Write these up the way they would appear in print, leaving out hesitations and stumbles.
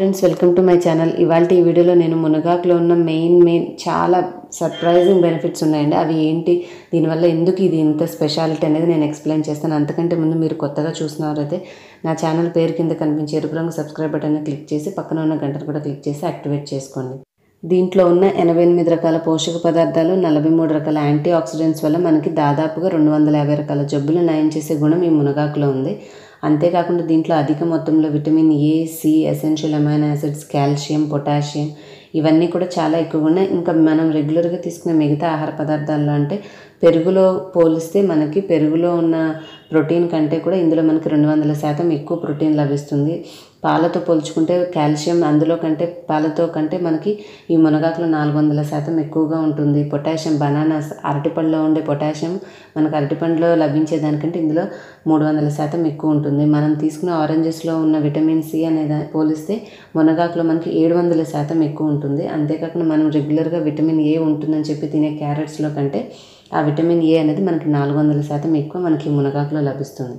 Friends, welcome to my channel. ఇవాళ ఈ వీడియోలో నేను మునగాకులో ఉన్న మెయిన్ చాలా సర్ప్రైజింగ్ బెనిఫిట్స్ ఉన్నాయండి. అవి ఏంటి, దీనివల్ల ఎందుకు ఇది ఇంత స్పెషాలిటీ అనేది నేను ఎక్స్ప్లెయిన్ చేస్తాను. అంతకంటే ముందు మీరు కొత్తగా చూసినవారైతే నా ఛానల్ పేరు కింద కనిపించే ఎరుపు రంగు సబ్స్క్రైబ్ బటన్ని క్లిక్ చేసి పక్కన ఉన్న గంటను కూడా క్లిక్ చేసి యాక్టివేట్ చేసుకోండి. దీంట్లో ఉన్న 88 రకాల పోషక పదార్థాలు, 43 రకాల యాంటీ ఆక్సిడెంట్స్ వల్ల మనకి దాదాపుగా 250 రకాల జబ్బులు నయం చేసే గుణం ఈ మునగాకులో ఉంది. అంతేకాకుండా దీంట్లో అధిక మొత్తంలో vitamin A, C, essential amino acids, calcium, potassium ఇవన్నీ కూడా చాలా ఎక్కువగా ఉన్నాయి. ఇంకా మనం రెగ్యులర్గా తీసుకునే మిగతా ఆహార పదార్థాల్లో అంటే పెరుగులో పోలిస్తే మనకి పెరుగులో ఉన్న ప్రోటీన్ కంటే కూడా ఇందులో మనకి 200% ఎక్కువ ప్రోటీన్ లభిస్తుంది. పాలతో పోల్చుకుంటే కాల్షియం పాలతో కంటే మనకి ఈ మునగాకులో 400% ఎక్కువగా ఉంటుంది. పొటాషియం, బనానాస్ అరటిపండులో ఉండే పొటాషియం మనకు అరటిపండులో లభించేదానికంటే ఇందులో 300% ఎక్కువ ఉంటుంది. మనం తీసుకున్న ఆరెంజెస్లో ఉన్న విటమిన్ సి అనేది పోలిస్తే మునగాకులో మనకి 700% ఎక్కువ ఉంటుంది. అంతేకాకుండా మనం రెగ్యులర్గా విటమిన్ ఏ ఉంటుందని చెప్పి తినే క్యారెట్స్లో కంటే ఆ విటమిన్ ఏ అనేది మనకి 400% ఎక్కువ మనకి మునగాకులో లభిస్తుంది.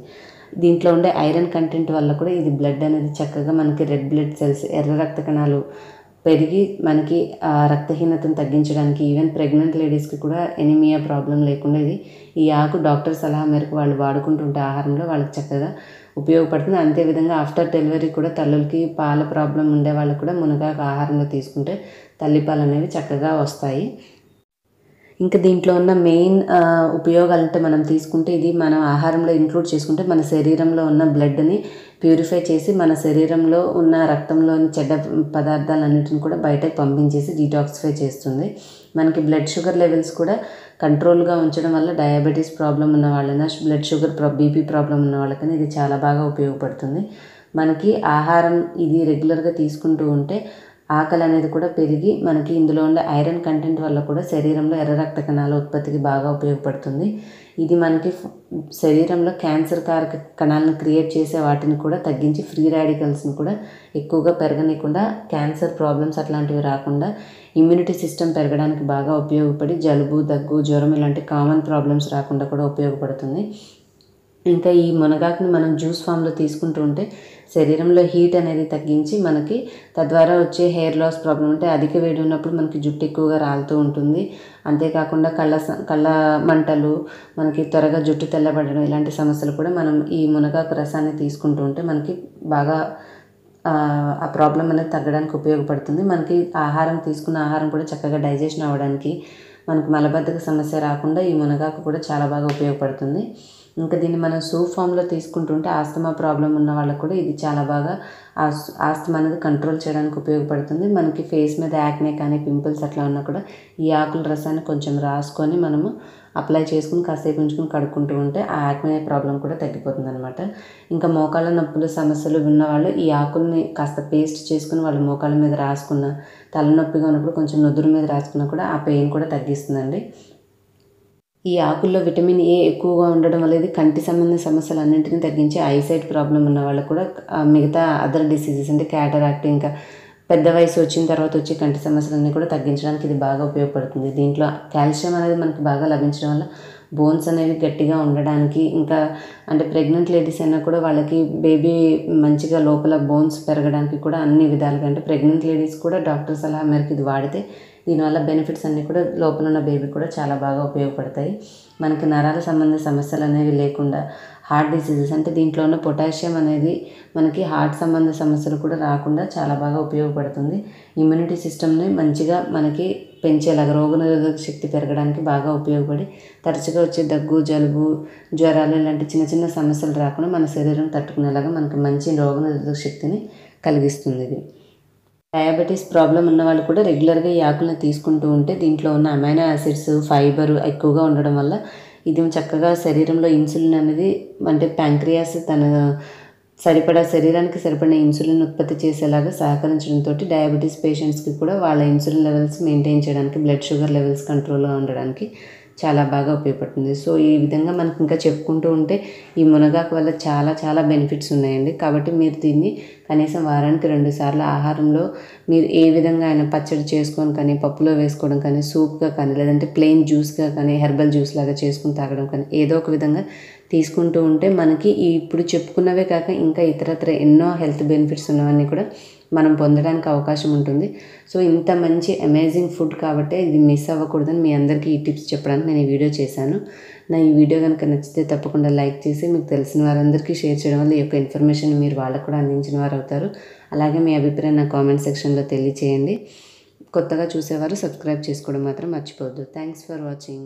దీంట్లో ఉండే ఐరన్ కంటెంట్ వల్ల కూడా ఇది బ్లడ్ అనేది చక్కగా మనకి రెడ్ బ్లడ్ సెల్స్, ఎర్ర రక్త కణాలు పెరిగి మనకి రక్తహీనతను తగ్గించడానికి, ఈవెన్ ప్రెగ్నెంట్ లేడీస్కి కూడా ఎనీమియా ప్రాబ్లం లేకుండా ఇది ఈ ఆకు డాక్టర్ సలహా మేరకు వాళ్ళు వాడుకుంటుంటే ఆహారంలో వాళ్ళకి చక్కగా ఉపయోగపడుతుంది. అంతేవిధంగా ఆఫ్టర్ డెలివరీ కూడా తల్లులకి పాల ప్రాబ్లం ఉండే వాళ్ళు కూడా మునగాకు ఆహారంలో తీసుకుంటే తల్లిపాలు అనేవి చక్కగా వస్తాయి. ఇంకా దీంట్లో ఉన్న మెయిన్ ఉపయోగాలంటే మనం తీసుకుంటే ఇది మనం ఆహారంలో ఇంక్లూడ్ చేసుకుంటే మన శరీరంలో ఉన్న బ్లడ్ని ప్యూరిఫై చేసి మన శరీరంలో ఉన్న రక్తంలోని చెడ్డ పదార్థాలన్నింటిని కూడా బయటకు పంపించేసి డీటాక్సిఫై చేస్తుంది. మనకి బ్లడ్ షుగర్ లెవెల్స్ కూడా కంట్రోల్గా ఉంచడం వల్ల డయాబెటీస్ ప్రాబ్లం ఉన్న వాళ్ళైనా, బ్లడ్ షుగర్ బీపీ ప్రాబ్లం ఉన్న వాళ్ళకైనా ఇది చాలా బాగా ఉపయోగపడుతుంది. మనకి ఆహారం ఇది రెగ్యులర్గా తీసుకుంటూ ఉంటే ఆకలి అనేది కూడా పెరిగి మనకి ఇందులో ఉండే ఐరన్ కంటెంట్ వల్ల కూడా శరీరంలో ఎర్ర రక్త కణాల ఉత్పత్తికి బాగా ఉపయోగపడుతుంది. ఇది మనకి శరీరంలో క్యాన్సర్ కారక కణాలను క్రియేట్ చేసే వాటిని కూడా తగ్గించి ఫ్రీ రాడికల్స్ని కూడా ఎక్కువగా పెరగనీయకుండా క్యాన్సర్ ప్రాబ్లమ్స్ అట్లాంటివి రాకుండా ఇమ్యూనిటీ సిస్టమ్ పెరగడానికి బాగా ఉపయోగపడి జలుబు, దగ్గు, జ్వరం ఇలాంటి కామన్ ప్రాబ్లమ్స్ రాకుండా కూడా ఉపయోగపడుతుంది. ఇంకా ఈ మునగాకుని మనం జ్యూస్ ఫామ్లో తీసుకుంటూ ఉంటే శరీరంలో హీట్ అనేది తగ్గించి మనకి తద్వారా వచ్చే హెయిర్ లాస్ ప్రాబ్లం ఉంటే అధిక వేడి ఉన్నప్పుడు మనకి జుట్టు ఎక్కువగా రాలుతూ ఉంటుంది. అంతేకాకుండా కళ్ళ మంటలు, మనకి త్వరగా జుట్టు తెల్లబడడం ఇలాంటి సమస్యలు కూడా మనం ఈ మునగాకు రసాన్ని తీసుకుంటూ ఉంటే మనకి బాగా ఆ ప్రాబ్లం అనేది తగ్గడానికి ఉపయోగపడుతుంది. మనకి ఆహారం తీసుకున్న ఆహారం కూడా చక్కగా డైజెషన్ అవ్వడానికి, మనకి మలబద్ధక సమస్య రాకుండా ఈ మునగాకు కూడా చాలా బాగా ఉపయోగపడుతుంది. ఇంకా దీన్ని మనం సూప్ ఫామ్లో తీసుకుంటుంటే ఆస్తమా ప్రాబ్లం ఉన్న వాళ్ళకు కూడా ఇది చాలా బాగా ఆస్తమా అనేది కంట్రోల్ చేయడానికి ఉపయోగపడుతుంది. మనకి ఫేస్ మీద యాక్నే కానీ, పింపుల్స్ అట్లా ఉన్నా కూడా ఈ ఆకుల రసాన్ని కొంచెం రాసుకొని మనము అప్లై చేసుకుని కాసేపు ఉంచుకుని కడుక్కుంటూ ఉంటే ఆ యాక్నే ప్రాబ్లం కూడా తగ్గిపోతుంది అనమాట. ఇంకా మోకాళ్ళ నొప్పుల సమస్యలు ఉన్నవాళ్ళు ఈ ఆకుల్ని కాస్త పేస్ట్ చేసుకుని వాళ్ళు మోకాళ్ళ మీద రాసుకున్న, తలనొప్పిగా ఉన్నప్పుడు కొంచెం నుదురు మీద రాసుకున్నా కూడా ఆ పెయిన్ కూడా తగ్గిస్తుందండి. ఈ ఆకుల్లో విటమిన్ ఏ ఎక్కువగా ఉండడం వల్ల ఇది కంటి సంబంధ సమస్యలు అన్నింటినీ తగ్గించి ఐసైట్ ప్రాబ్లం ఉన్న వాళ్ళు కూడా మిగతా అదర్ డిసీజెస్ అంటే క్యాటరాక్ట్ ఇంకా పెద్ద వయసు వచ్చిన తర్వాత వచ్చే కంటి సమస్యలన్నీ కూడా తగ్గించడానికి ఇది బాగా ఉపయోగపడుతుంది. దీంట్లో కాల్షియం అనేది మనకి బాగా లభించడం వల్ల బోన్స్ అనేవి గట్టిగా ఉండడానికి, ఇంకా అంటే ప్రెగ్నెంట్ లేడీస్ అయినా కూడా వాళ్ళకి బేబీ మంచిగా లోపల బోన్స్ పెరగడానికి కూడా అన్ని విధాలుగా అంటే ప్రెగ్నెంట్ లేడీస్ కూడా డాక్టర్ సలహా మేరకు ఇది వాడితే దీనివల్ల బెనిఫిట్స్ అన్నీ కూడా లోపల ఉన్న బేబీ కూడా చాలా బాగా ఉపయోగపడతాయి. మనకి నరాల సంబంధ సమస్యలు అనేవి లేకుండా, హార్ట్ డిసీజెస్ అంటే దీంట్లో ఉన్న పొటాషియం అనేది మనకి హార్ట్ సంబంధ సమస్యలు కూడా రాకుండా చాలా బాగా ఉపయోగపడుతుంది. ఇమ్యూనిటీ సిస్టమ్ని మంచిగా మనకి పెంచేలాగా, రోగనిరోధక శక్తి పెరగడానికి బాగా ఉపయోగపడి తరచుగా వచ్చే దగ్గు, జలుబు, జ్వరాలు ఇలాంటి చిన్న చిన్న సమస్యలు రాకుండా మన శరీరం తట్టుకునేలాగా మనకి మంచి రోగనిరోధక శక్తిని కలిగిస్తుంది. ఇది డయాబెటీస్ ప్రాబ్లం ఉన్న వాళ్ళు కూడా రెగ్యులర్గా ఈ ఆకులను తీసుకుంటూ ఉంటే దీంట్లో ఉన్న అమైనో యాసిడ్స్, ఫైబర్ ఎక్కువగా ఉండడం వల్ల ఇది చక్కగా శరీరంలో ఇన్సులిన్ అనేది అంటే ప్యాంక్రియాస్ తన సరిపడా శరీరానికి సరిపడిన ఇన్సులిన్ ఉత్పత్తి చేసేలాగా సహకరించడంతో డయాబెటీస్ పేషెంట్స్కి కూడా వాళ్ళ ఇన్సులిన్ లెవెల్స్ మెయింటైన్ చేయడానికి, బ్లడ్ షుగర్ లెవెల్స్ కంట్రోల్గా ఉండడానికి చాలా బాగా ఉపయోగపడుతుంది. సో ఈ విధంగా మనకి ఇంకా చెప్పుకుంటూ ఉంటే ఈ మునగాకు వల్ల చాలా చాలా బెనిఫిట్స్ ఉన్నాయండి. కాబట్టి మీరు దీన్ని కనీసం వారానికి 2 సార్లు ఆహారంలో మీరు ఏ విధంగా అయినా పచ్చడి చేసుకొని కానీ, పప్పులో వేసుకోవడం కానీ, సూప్గా కానీ, లేదంటే ప్లెయిన్ జ్యూస్గా కానీ, హెర్బల్ జ్యూస్ లాగా చేసుకుని తాగడం కానీ ఏదో ఒక విధంగా తీసుకుంటూ ఉంటే మనకి ఇప్పుడు చెప్పుకున్నవే కాక ఇంకా ఇతరత్ర ఎన్నో హెల్త్ బెనిఫిట్స్ ఉన్నవన్నీ కూడా మనం పొందడానికి అవకాశం ఉంటుంది. సో ఇంత మంచి అమేజింగ్ ఫుడ్ కాబట్టి ఇది మిస్ అవ్వకూడదని మీ అందరికీ ఈ టిప్స్ చెప్పడానికి నేను ఈ వీడియో చేశాను. నా ఈ వీడియో కనుక నచ్చితే తప్పకుండా లైక్ చేసి మీకు తెలిసిన వారందరికీ షేర్ చేయడం వల్ల ఈ యొక్క ఇన్ఫర్మేషన్ మీరు వాళ్ళకు కూడా అందించిన వారు అవుతారు. అలాగే మీ అభిప్రాయం నా కామెంట్ సెక్షన్లో తెలియచేయండి. కొత్తగా చూసేవారు సబ్స్క్రైబ్ చేసుకోవడం మాత్రం మర్చిపోవద్దు. Thanks for watching.